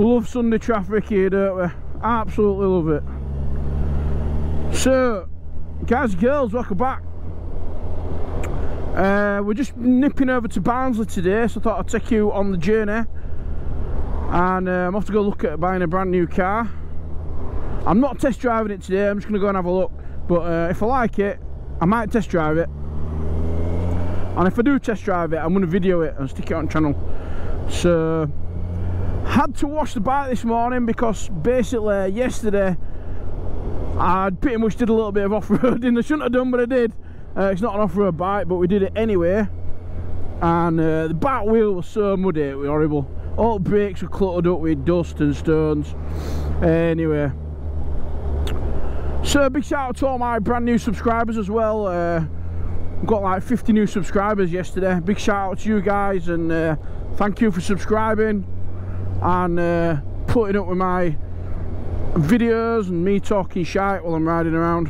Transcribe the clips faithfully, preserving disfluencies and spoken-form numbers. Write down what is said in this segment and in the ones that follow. Love Sunday traffic here, don't we? Absolutely love it. So, guys and girls, welcome back. Uh, we're just nipping over to Barnsley today, so I thought I'd take you on the journey. And uh, I'm off to go look at buying a brand new car. I'm not test driving it today, I'm just going to go and have a look. But uh, if I like it, I might test drive it. And if I do test drive it, I'm going to video it and stick it on channel. So... had to wash the bike this morning because basically yesterday I pretty much did a little bit of off-roading. I shouldn't have done, but I did. Uh, it's not an off-road bike, but we did it anyway. And uh, the back wheel was so muddy, it was horrible. All the brakes were cluttered up with dust and stones. Anyway. So big shout out to all my brand new subscribers as well. Uh, got like fifty new subscribers yesterday. Big shout out to you guys and uh, thank you for subscribing. And uh, putting up with my videos and me talking shite while I'm riding around.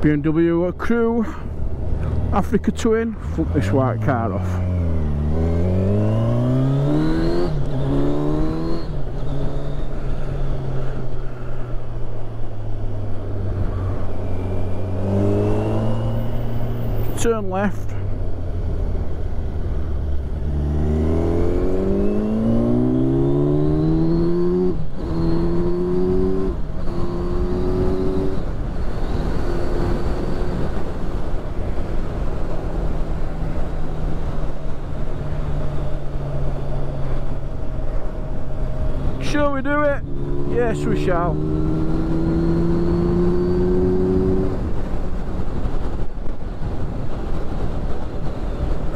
B M W crew, Africa Twin. Flip this white car off. Turn left. Shall we do it? Yes, we shall.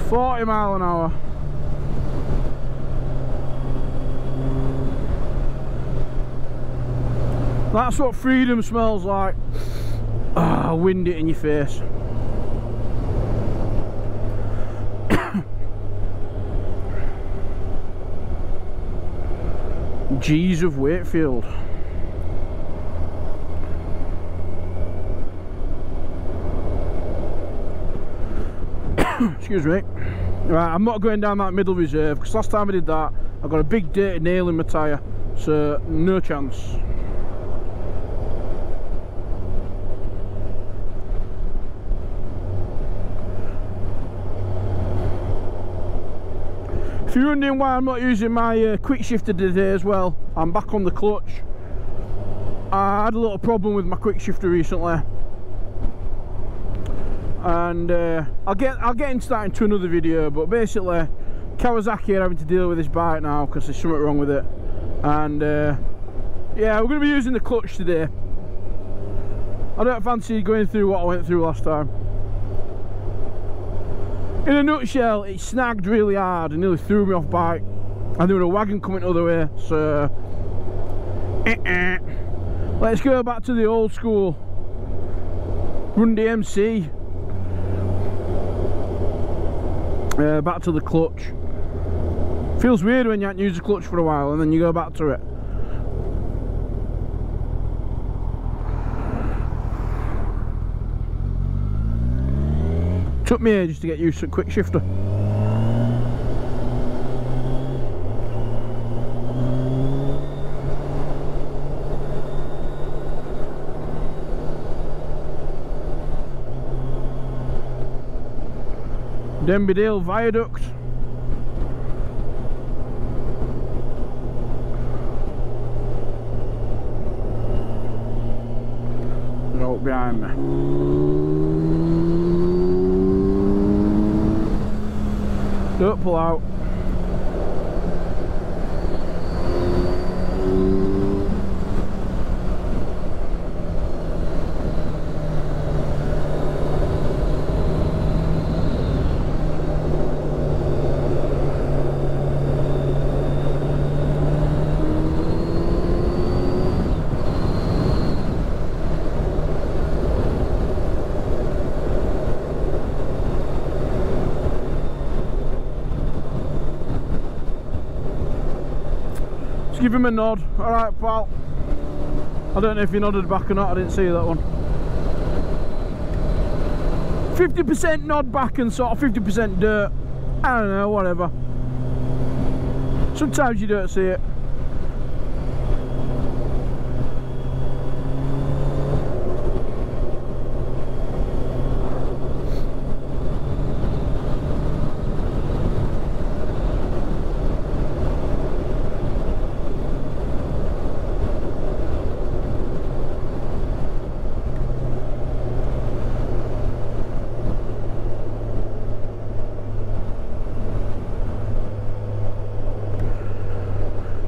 forty mile an hour. That's what freedom smells like. Ah, wind it in your face. G's of Wakefield. Excuse me. Right, I'm not going down that middle reserve because last time I did that, I got a big dirty nail in my tyre, so no chance. If you're wondering why I'm not using my uh, quick shifter today as well, I'm back on the clutch. I had a little problem with my quick shifter recently, and uh, I'll get I'll get into that into another video. But basically, Kawasaki are having to deal with this bike now because there's something wrong with it, and uh, yeah, we're going to be using the clutch today. I don't fancy going through what I went through last time. In a nutshell, it snagged really hard and nearly threw me off bike, and there was a wagon coming the other way, so eh -eh. Let's go back to the old school Run D M C. Uh, back to the clutch. Feels weird when you haven't used the clutch for a while and then you go back to it. Took me ages to get used to a quick shifter. Denby Dale viaduct. No, behind me. Don't pull out. Give him a nod. Alright, pal. I don't know if you nodded back or not, I didn't see that one. fifty percent nod back and sort of fifty percent dirt. I don't know, whatever. Sometimes you don't see it.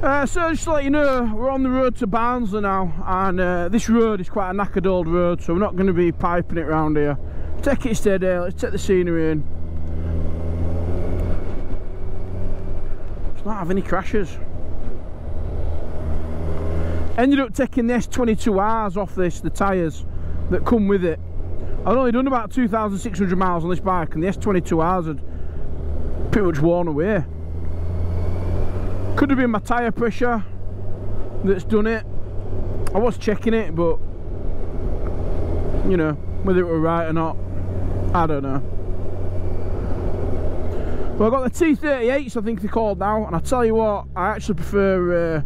Uh, so just to let you know, we're on the road to Barnsley now, and uh, this road is quite a knackered old road, so we're not going to be piping it round here. Take it steady, let's take the scenery in. Let's not have any crashes. Ended up taking the S twenty-two Rs off this, the tyres that come with it. I'd only done about two thousand six hundred miles on this bike, and the S twenty-two Rs had pretty much worn away. Could have been my tyre pressure that's done it. I was checking it, but you know, whether it were right or not, I don't know. Well, I've got the T thirty-eights, I think they're called now, and I tell you what, I actually prefer uh,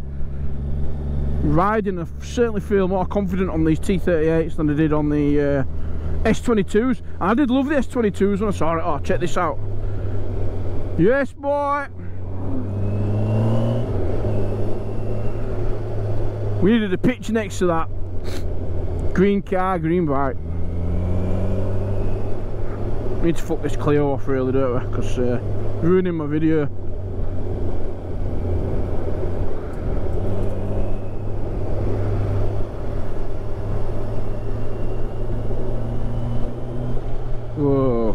riding. I certainly feel more confident on these T thirty-eights than I did on the uh, S twenty-twos. And I did love the S twenty-twos when I saw it. Oh, check this out. Yes, boy. We needed a picture next to that. Green car, green bike. We need to fuck this Clio off really, don't we? Because uh, ruining my video. Whoa.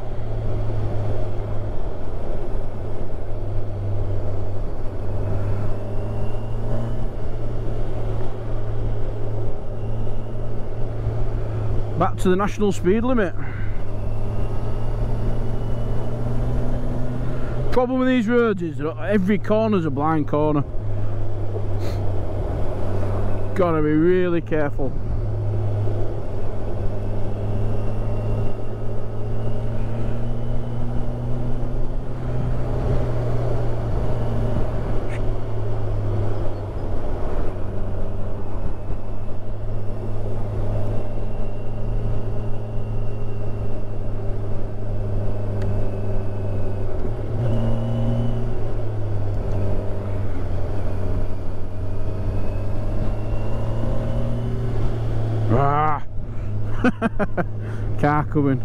Back to the national speed limit. Problem with these roads is that every corner's a blind corner. Gotta be really careful. Car coming.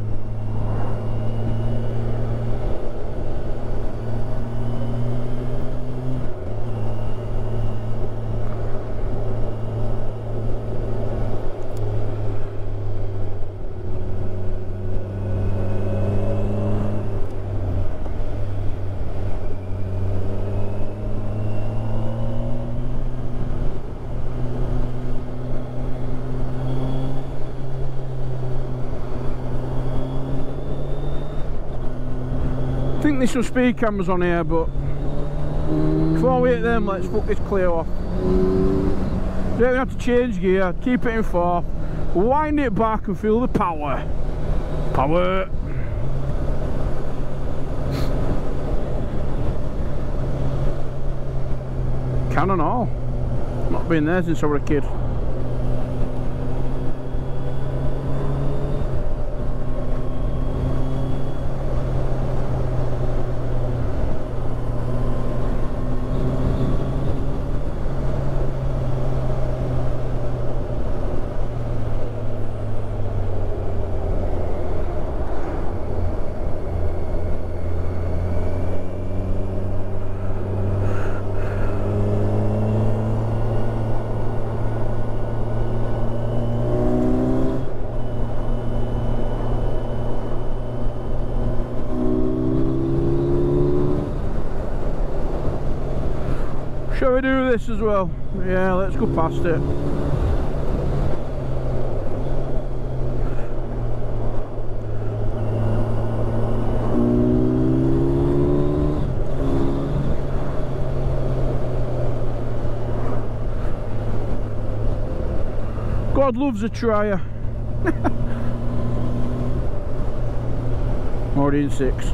think there's some speed cameras on here, but before we hit them, let's fuck this clear off. Don't have to change gear, keep it in fourth, wind it back and feel the power. Power! Can and all. Not been there since I was a kid. Shall we do this as well? Yeah, let's go past it. God loves a trier. Already in six.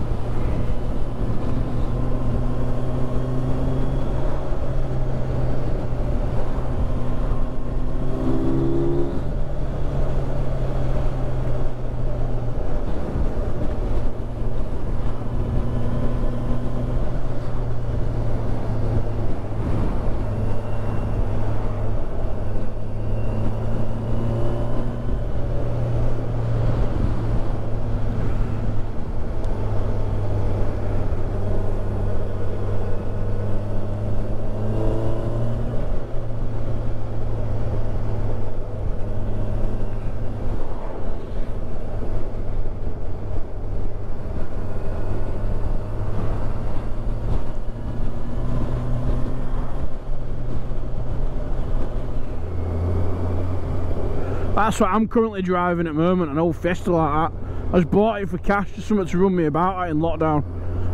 That's what I'm currently driving at the moment, an old Fiesta like that. I just bought it for cash, just something to run me about in lockdown.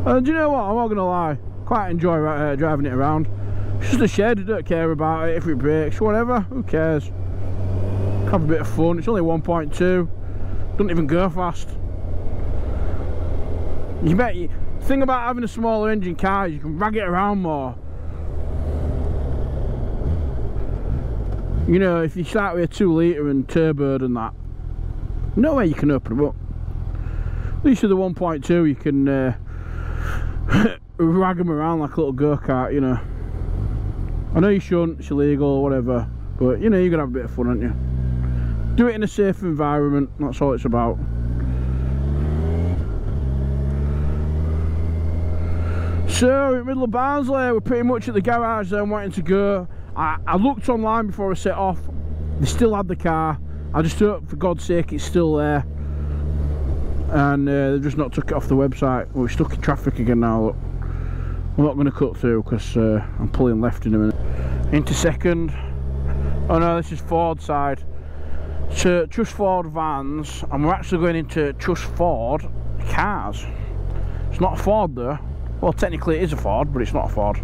And do you know what, I'm not going to lie, quite enjoy uh, driving it around. It's just a shed, I don't care about it, if it breaks, whatever, who cares. Have a bit of fun, it's only one point two, doesn't even go fast. You bet, the thing about having a smaller engine car is you can rag it around more. You know, if you start with a two litre and turboed and that, no way you can open them up. At least with the one point two you can uh, rag them around like a little go-kart, you know. I know you shouldn't, it's illegal or whatever, but you know, you're gonna have a bit of fun, aren't you? Do it in a safe environment, that's all it's about. So, in the middle of Barnsley, we're pretty much at the garage there, I'm wanting to go. I, I looked online before I set off, they still had the car, I just hope for God's sake it's still there, and uh, they've just not took it off the website. We're stuck in traffic again now, look. I'm not going to cut through because uh, I'm pulling left in a minute. Into second, oh no, this is Ford side, so Trust Ford vans, and we're actually going into Trust Ford cars. It's not a Ford though, well technically it is a Ford, but it's not a Ford.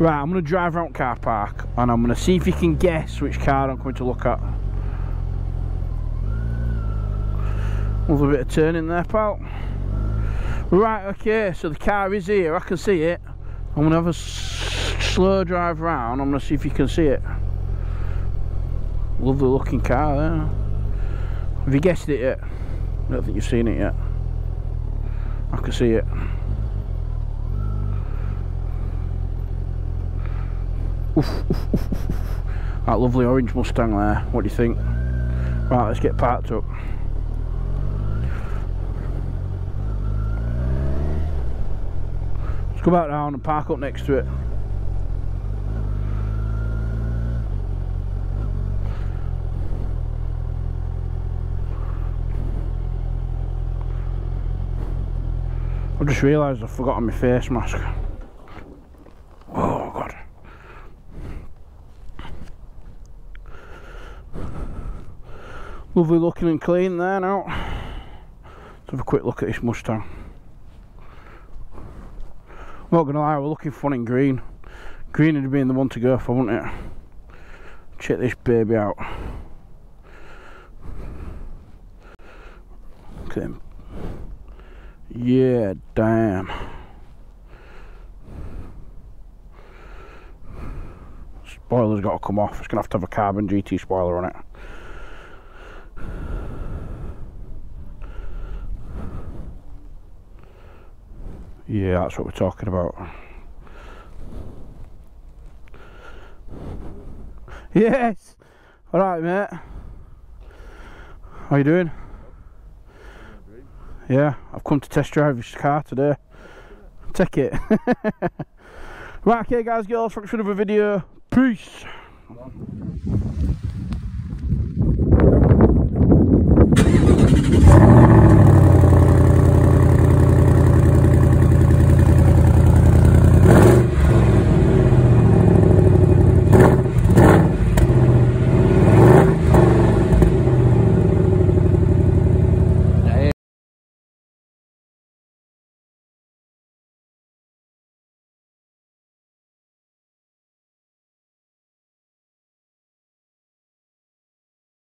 Right, I'm going to drive around car park and I'm going to see if you can guess which car I'm going to look at. Another bit of turning there, pal. Right, okay, so the car is here, I can see it. I'm going to have a slow drive round, I'm going to see if you can see it. Lovely looking car there. Have you guessed it yet? I don't think you've seen it yet. I can see it. That lovely orange Mustang there, what do you think? Right, let's get parked up. Let's go back down and park up next to it. I just realised I've forgotten my face mask. Oh god. Lovely looking and clean there now. Let's have a quick look at this Mustang. I'm not gonna lie, we're looking fun in green. Green would have been the one to go for, wouldn't it? Check this baby out. Look at him. Yeah, damn. Spoiler's got to come off. It's gonna have to have a carbon G T spoiler on it. Yeah, that's what we're talking about. Yes! Alright, mate. How you doing? Yeah, I've come to test drive this car today. Take it. Right, okay guys, girls, thanks for another video. Peace!